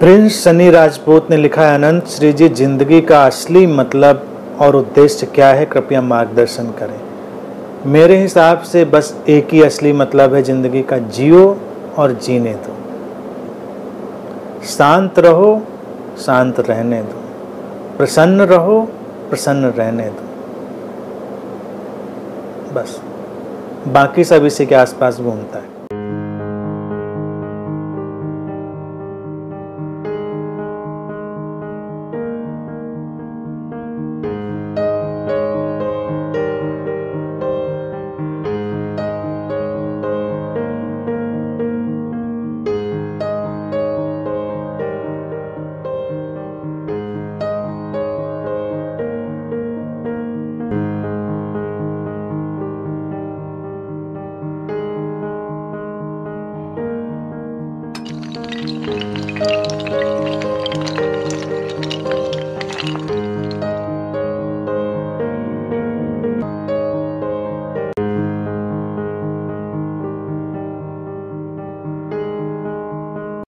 Prince Sunny Rajput ने लिखा है, अनंत श्री जी, जिंदगी का असली मतलब और उद्देश्य क्या है, कृपया मार्गदर्शन करें। मेरे हिसाब से बस एक ही असली मतलब है जिंदगी का, जियो और जीने दो। शांत रहो, शांत रहने दो। प्रसन्न रहो, प्रसन्न रहने दो। बस, बाकी सब इसी के आसपास घूमता है।